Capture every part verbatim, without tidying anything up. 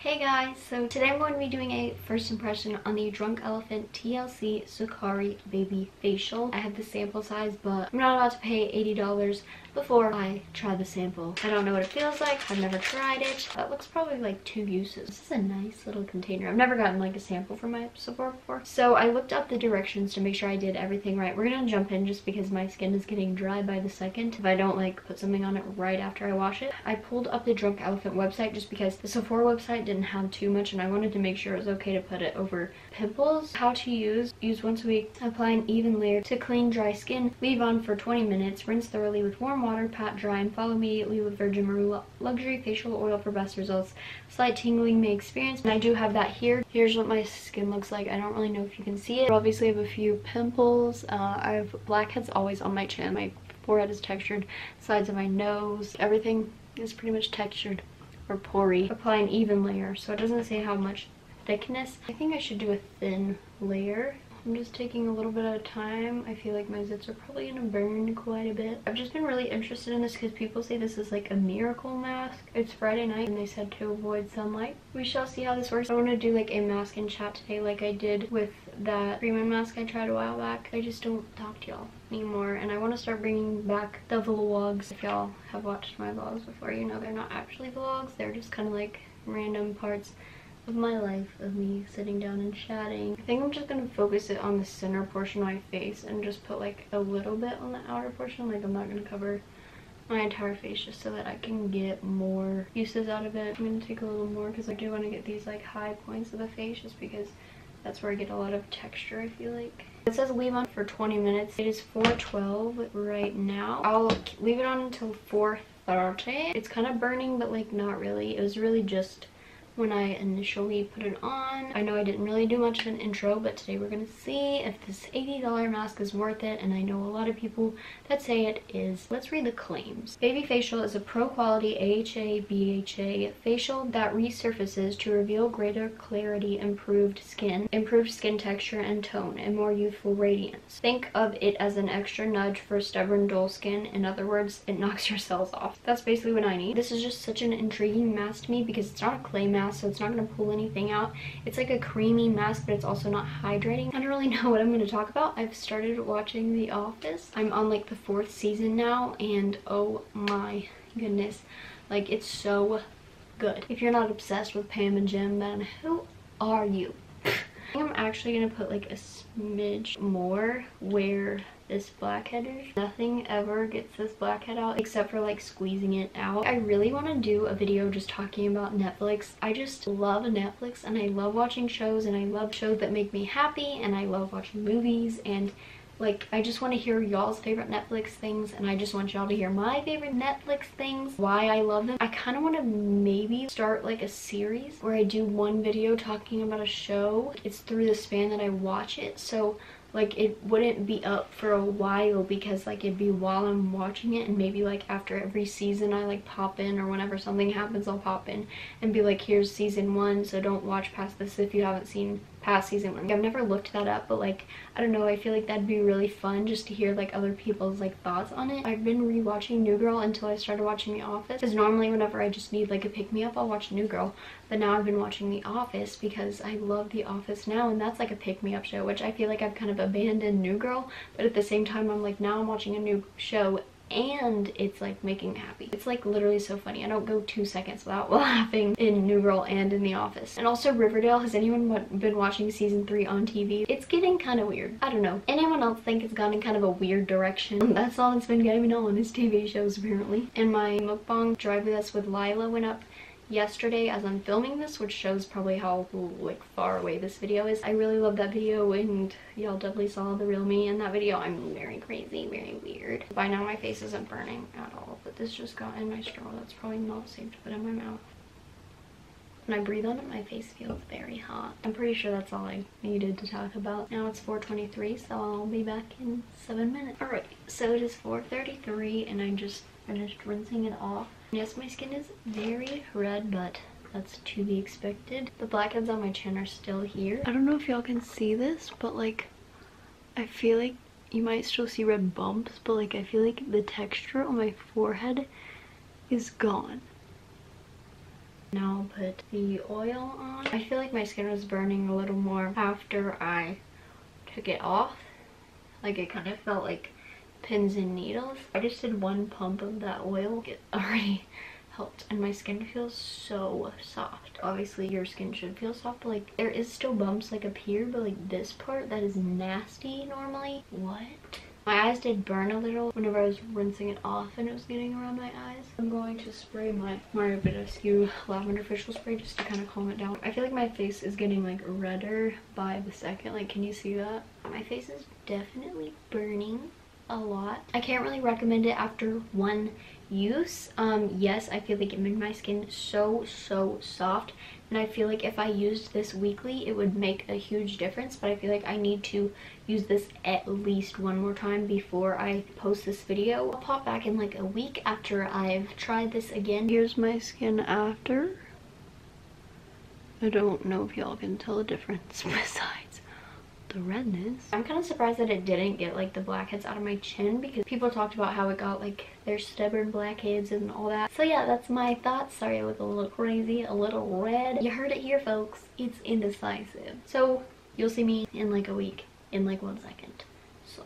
Hey guys, so today I'm going to be doing a first impression on the Drunk Elephant T L C Sukari Baby Facial. I have the sample size, but I'm not about to pay eighty dollars before I try the sample. I don't know what it feels like, I've never tried it. That looks probably like two uses. This is a nice little container. I've never gotten like a sample from my Sephora before. So I looked up the directions to make sure I did everything right. We're gonna jump in just because my skin is getting dry by the second if I don't like put something on it right after I wash it. I pulled up the Drunk Elephant website just because the Sephora website didn't have too much and I wanted to make sure it was okay to put it over pimples. How to use: use once a week, apply an even layer to clean dry skin, leave on for twenty minutes, rinse thoroughly with warm water, pat dry, and follow immediately with Virgin Maru Luxury Facial Oil for best results. Slight tingling may experience, and I do have that here. Here's what my skin looks like. I don't really know if you can see it. Obviously I have a few pimples. Uh, I have blackheads always on my chin. My forehead is textured, sides of my nose. Everything is pretty much textured. Or pori. Apply an even layer, so it doesn't say how much thickness. I think I should do a thin layer. I'm just taking a little bit at a time. I feel like my zits are probably gonna burn quite a bit. I've just been really interested in this because people say this is like a miracle mask. It's Friday night and they said to avoid sunlight. We shall see how this works. I want to do like a mask and chat today like I did with that Freeman mask I tried a while back. I just don't talk to y'all anymore, and I want to start bringing back the vlogs. If y'all have watched my vlogs before, you know they're not actually vlogs. They're just kind of like random parts of my life, of me sitting down and chatting. I think I'm just gonna focus it on the center portion of my face and just put like a little bit on the outer portion. Like I'm not gonna cover my entire face just so that I can get more uses out of it. I'm gonna take a little more because I do want to get these like high points of the face just because that's where I get a lot of texture, I feel like. It says leave on for twenty minutes. It is four twelve right now. I'll leave it on until four thirty. It's kind of burning, but like not really. It was really just when I initially put it on. I know I didn't really do much of an intro, but today we're gonna see if this eighty dollar mask is worth it, and I know a lot of people that say it is. Let's read the claims. Baby Facial is a pro-quality A H A B H A facial that resurfaces to reveal greater clarity, improved skin, improved skin texture and tone, and more youthful radiance. Think of it as an extra nudge for stubborn, dull skin. In other words, it knocks your cells off. That's basically what I need. This is just such an intriguing mask to me because it's not a clay mask, so it's not going to pull anything out. It's like a creamy mask, but it's also not hydrating. I don't really know what I'm going to talk about. I've started watching The Office. I'm on like the fourth season now, and oh my goodness, like it's so good. If you're not obsessed with Pam and Jim, then who are you? I think I'm actually going to put like a smidge more where this blackhead is. Nothing ever gets this blackhead out except for like squeezing it out. I really want to do a video just talking about Netflix. I just love Netflix and I love watching shows, and I love shows that make me happy, and I love watching movies, and like I just want to hear y'all's favorite Netflix things, and I just want y'all to hear my favorite Netflix things, why I love them. I kind of want to maybe start like a series where I do one video talking about a show. It's through the span that I watch it, so like it wouldn't be up for a while because like it'd be while I'm watching it, and maybe like after every season I like pop in, or whenever something happens I'll pop in and be like, here's season one, so don't watch past this if you haven't seen past season one. I've never looked that up, but like I don't know, I feel like that'd be really fun just to hear like other people's like thoughts on it. I've been rewatching New Girl until I started watching The Office, because normally whenever I just need like a pick-me-up I'll watch New Girl, but now I've been watching The Office because I love The Office now, and that's like a pick-me-up show, which I feel like I've kind of abandoned New Girl, but at the same time I'm like, now I'm watching a new show and it's like making me happy. It's like literally so funny. I don't go two seconds without laughing in New Girl and in The Office. And also Riverdale. Has anyone been watching season three on T V? It's getting kind of weird. I don't know. Anyone else think it's gone in kind of a weird direction? That's all that's been getting me on is T V shows apparently. And my mukbang drive with us with Lila went up yesterday as I'm filming this, which shows probably how like far away this video is. I really love that video, and y'all definitely saw the real me in that video. I'm very crazy, very weird. By now my face isn't burning at all, but this just got in my straw. That's probably not safe to put in my mouth. When I breathe on it, my face feels very hot. I'm pretty sure that's all I needed to talk about. Now it's four twenty-three, so I'll be back in seven minutes. All right, so it is four thirty-three, and I just finished rinsing it off. Yes, my skin is very red, but that's to be expected. The blackheads on my chin are still here. I don't know if y'all can see this, but like, I feel like you might still see red bumps, but like, I feel like the texture on my forehead is gone. Now I'll put the oil on. I feel like my skin was burning a little more after I took it off. Like it kind of felt like pins and needles. I just did one pump of that oil. It already helped and my skin feels so soft. Obviously your skin should feel soft, but like there is still bumps like up here, but like this part that is nasty normally. What? My eyes did burn a little whenever I was rinsing it off and it was getting around my eyes. I'm going to spray my Mario Badescu lavender facial spray just to kind of calm it down. I feel like my face is getting like redder by the second. Like, can you see that? My face is definitely burning a lot. I can't really recommend it after one use. Um, yes, I feel like it made my skin so, so soft. And I feel like if I used this weekly, it would make a huge difference. But I feel like I need to use this at least one more time before I post this video. I'll pop back in like a week after I've tried this again. Here's my skin after. I don't know if y'all can tell the difference besides the redness. I'm kind of surprised that it didn't get like the blackheads out of my chin, because people talked about how it got like their stubborn blackheads and all that. So yeah, that's my thoughts. Sorry I look a little crazy, a little red. You heard it here, folks. It's indecisive. So you'll see me in like a week, in like one second. So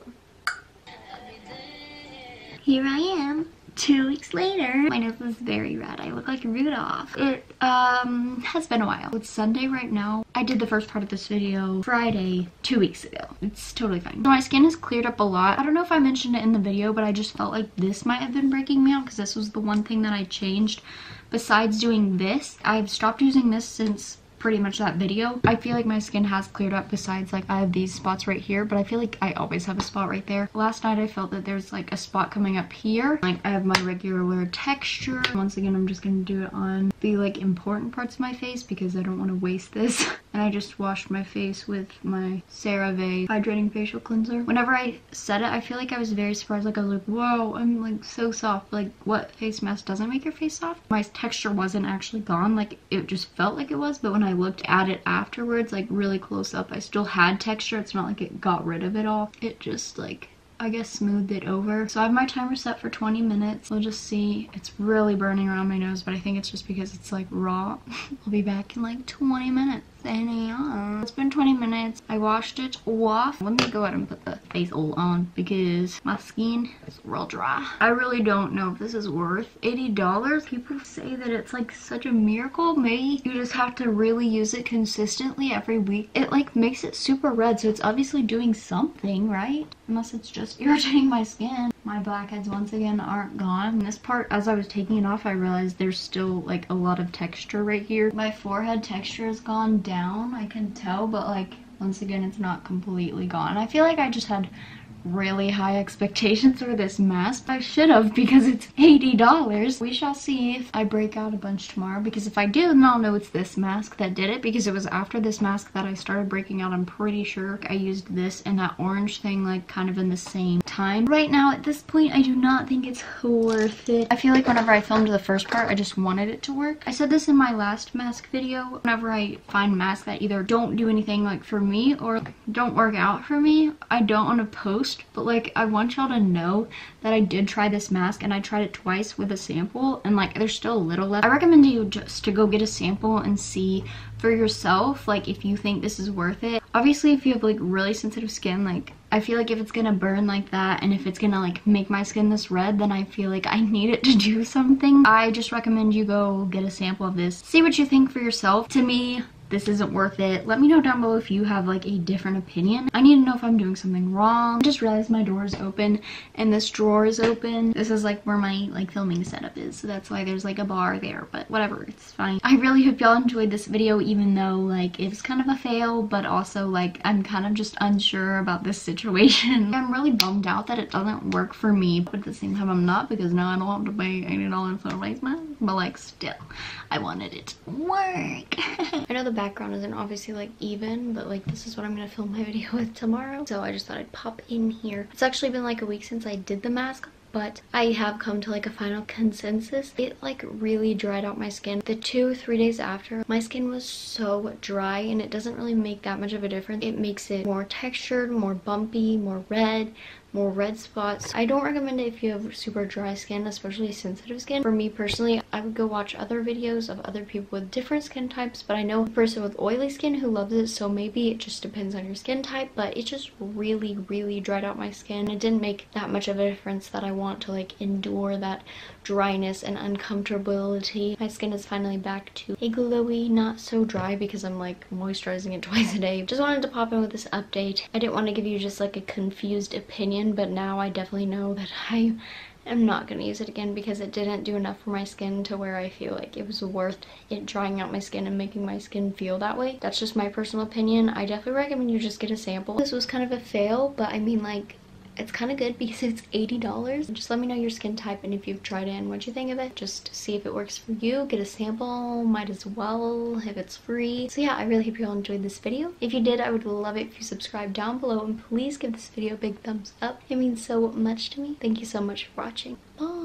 here I am. Two weeks later, my nose is very red. I look like Rudolph. It um has been a while. It's Sunday right now. I did the first part of this video Friday, two weeks ago. It's totally fine. So my skin has cleared up a lot. I don't know if I mentioned it in the video, but I just felt like this might have been breaking me out because this was the one thing that I changed. Besides doing this, I've stopped using this since pretty much that video. I feel like my skin has cleared up besides like I have these spots right here, but I feel like I always have a spot right there. Last night I felt that there's like a spot coming up here. Like I have my regular texture. Once again, I'm just gonna do it on the like important parts of my face because I don't want to waste this. And I just washed my face with my CeraVe Hydrating Facial Cleanser. Whenever I said it, I feel like I was very surprised. Like I was like, whoa, I'm like so soft. Like what face mask doesn't make your face soft? My texture wasn't actually gone. Like it just felt like it was, but when I I looked at it afterwards, like really close up, I still had texture. It's not like it got rid of it all. It just like, I guess, smoothed it over. So I have my timer set for twenty minutes. We'll just see. It's really burning around my nose, but I think it's just because it's like raw. I'll be back in like twenty minutes. And yeah, it's been twenty minutes. I washed it off. Let me go ahead and put the face oil on because my skin is real dry. I really don't know if this is worth eighty dollars. People say that it's like such a miracle. Maybe you just have to really use it consistently every week. It like makes it super red, so it's obviously doing something, right? Unless it's just irritating my skin. My blackheads once again aren't gone. This part, as I was taking it off, I realized there's still like a lot of texture right here. My forehead texture has gone down, I can tell, but like once again it's not completely gone. I feel like I just had really high expectations for this mask. I should have, because it's eighty dollars. We shall see if I break out a bunch tomorrow, because if I do, then I'll know it's this mask that did it, because it was after this mask that I started breaking out. I'm pretty sure I used this and that orange thing like kind of in the same time. Right now at this point, I do not think it's worth it. I feel like whenever I filmed the first part, I just wanted it to work. I said this in my last mask video. Whenever I find masks that either don't do anything like for me or don't work out for me, I don't want to post. But like I want y'all to know that I did try this mask, and I tried it twice with a sample, and like there's still a little left. I recommend you just to go get a sample and see for yourself like if you think this is worth it. Obviously if you have like really sensitive skin, like I feel like if it's gonna burn like that and if it's gonna like make my skin this red, then I feel like I need it to do something. I just recommend you go get a sample of this, see what you think for yourself. To me, this isn't worth it. Let me know down below if you have like a different opinion. I need to know if I'm doing something wrong. I just realized my door is open and this drawer is open. This is like where my like filming setup is, so that's why there's like a bar there, but whatever, it's fine. I really hope y'all enjoyed this video, even though like it was kind of a fail, but also like I'm kind of just unsure about this situation. I'm really bummed out that it doesn't work for me, but at the same time I'm not, because now I don't have to pay eighty dollars for a face mask, but like still, I wanted it to work. I know the background isn't obviously like even, but like this is what I'm gonna film my video with tomorrow, so I just thought I'd pop in here. It's actually been like a week since I did the mask, but I have come to like a final consensus. It like really dried out my skin. The two three days after, my skin was so dry, and it doesn't really make that much of a difference. It makes it more textured, more bumpy, more red. more red spots. I don't recommend it if you have super dry skin, especially sensitive skin. For me personally, I would go watch other videos of other people with different skin types, but I know a person with oily skin who loves it, so maybe it just depends on your skin type. But it just really, really dried out my skin. It didn't make that much of a difference that I want to like endure that dryness and uncomfortability. My skin is finally back to a glowy, not so dry, because I'm like moisturizing it twice a day. Just wanted to pop in with this update. I didn't want to give you just like a confused opinion, but now I definitely know that I am not going to use it again because it didn't do enough for my skin to where I feel like it was worth it drying out my skin and making my skin feel that way. That's just my personal opinion. I definitely recommend you just get a sample. This was kind of a fail, but I mean, like, it's kind of good because it's eighty dollars. Just let me know your skin type and if you've tried it and what you think of it. Just see if it works for you. Get a sample, might as well if it's free. So yeah, I really hope you all enjoyed this video. If you did, I would love it if you subscribe down below, and please give this video a big thumbs up. It means so much to me. Thank you so much for watching. Bye!